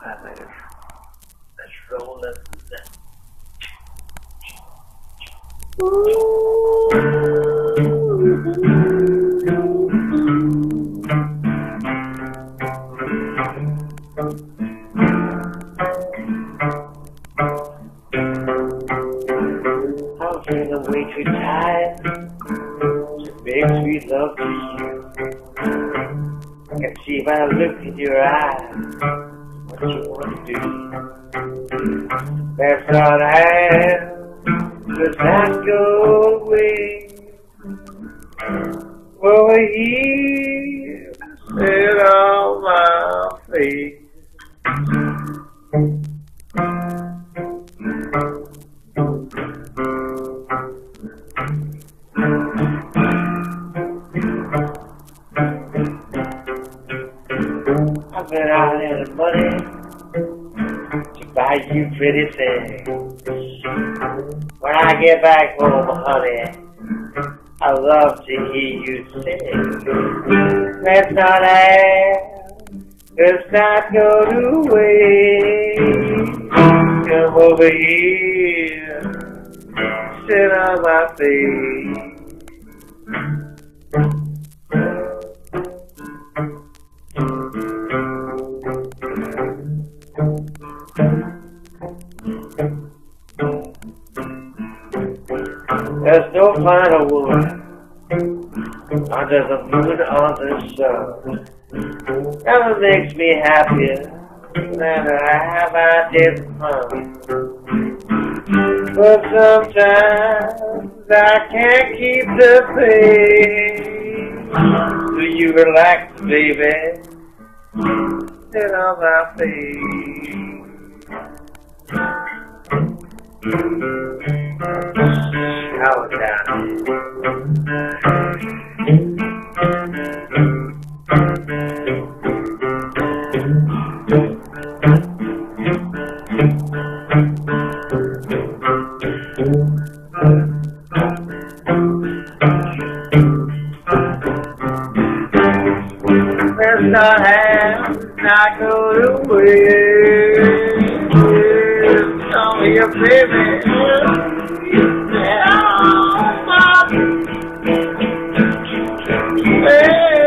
Let's roll it. I'm feeling way too tired to make sweet love to you. I can see if I look in your eyes what you want to do. That's not hand, just not go away. Over here, sit on my face. I've been out in the money to buy you pretty things. When I get back home, honey, I love to hear you sing. Let's not ask, let's not go away. Come over here, sit on my face. There's no finer woman under the moon or the sun. Never makes me happier than I have I did fun. But sometimes I can't keep the pace. Do you relax, baby? Sit on my face. Down. Rest our hands, not go away. Tell me your baby. Hey!